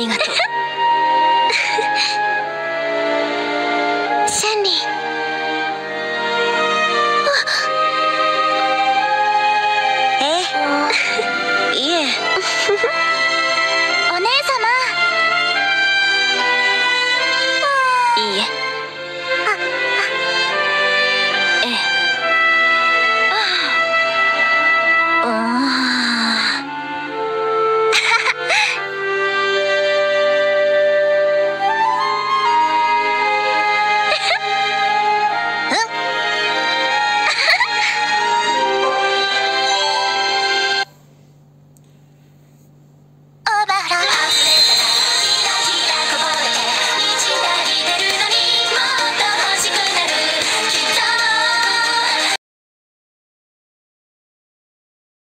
りがとう。